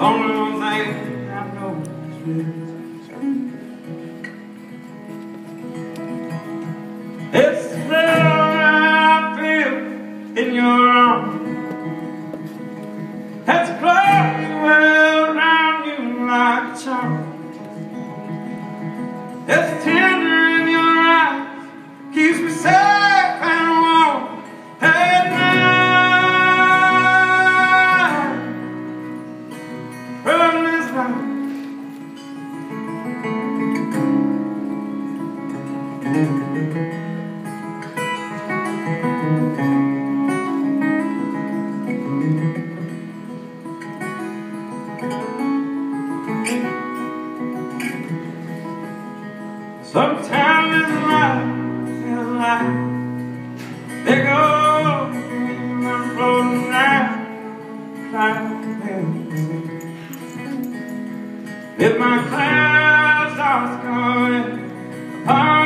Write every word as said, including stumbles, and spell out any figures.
Don't I have no fear. It's where I feel in your arms. It's close well around you like a charm. It's tender in your eyes, keeps me safe. Sometimes it's life, it's life. They go in the floating down clouds. If my clouds are scarlet,